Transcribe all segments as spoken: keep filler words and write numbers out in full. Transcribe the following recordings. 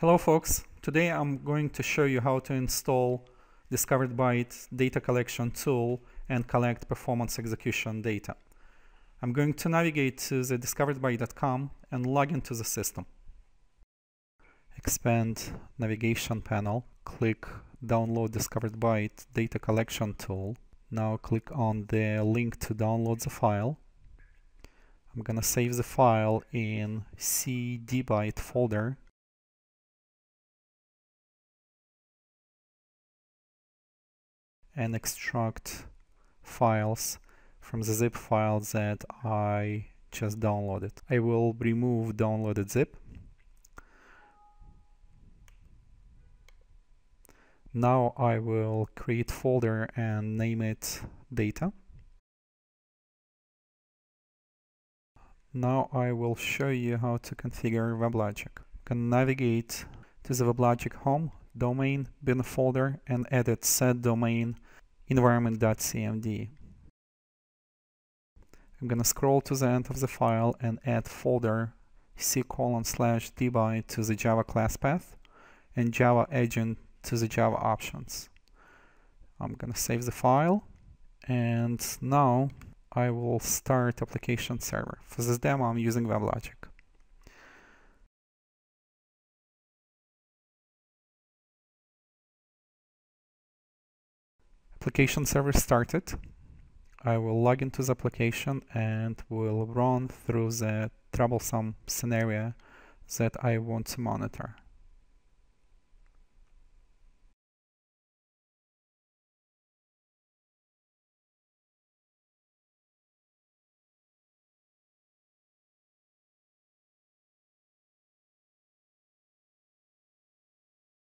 Hello folks, today I'm going to show you how to install Discovered Byte data collection tool and collect performance execution data. I'm going to navigate to the discovered byte dot com and log into the system. Expand navigation panel, click download Discovered Byte data collection tool. Now click on the link to download the file. I'm gonna save the file in C D byte folder. And extract files from the zip file that I just downloaded. I will remove downloaded zip. Now I will create folder and name it data. Now I will show you how to configure WebLogic. You can navigate to the WebLogic home, domain, bin folder, and edit set domain environment dot c m d. I'm gonna scroll to the end of the file and add folder c colon slash dbyte to the Java class path and Java agent to the Java options. I'm gonna save the file, and now I will start application server. For this demo I'm using WebLogic. Application server started. I will log into the application and will run through the troublesome scenario that I want to monitor.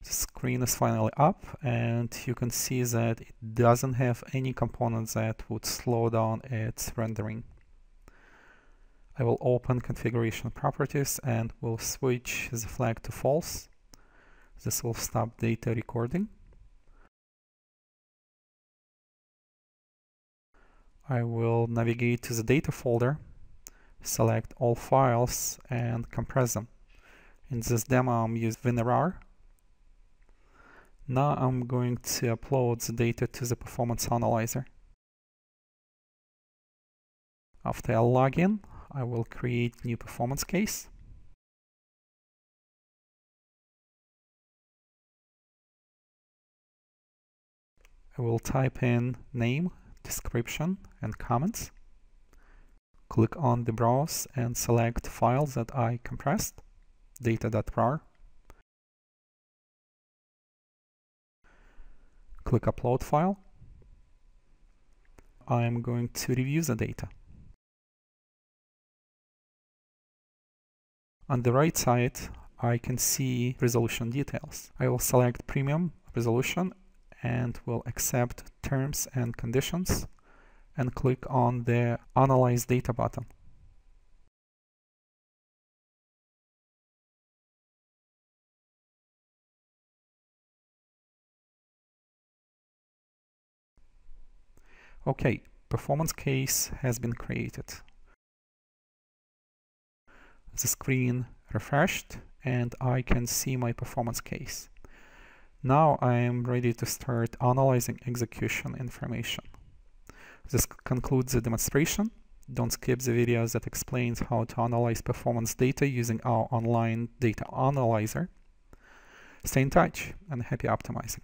Screen is finally up, and you can see that it doesn't have any components that would slow down its rendering. I will open configuration properties and will switch the flag to false. This will stop data recording. I will navigate to the data folder, select all files and compress them. In this demo I'm using WinRAR. Now I'm going to upload the data to the Performance Analyzer. After I log in, I will create new performance case. I will type in name, description, and comments. Click on the browse and select file that I compressed, data dot rar. Click upload file. I am going to review the data. On the right side, I can see resolution details. I will select premium resolution and will accept terms and conditions and click on the analyze data button. Okay, performance case has been created. The screen refreshed and I can see my performance case. Now I am ready to start analyzing execution information. This concludes the demonstration. Don't skip the video that explains how to analyze performance data using our online data analyzer. Stay in touch and happy optimizing.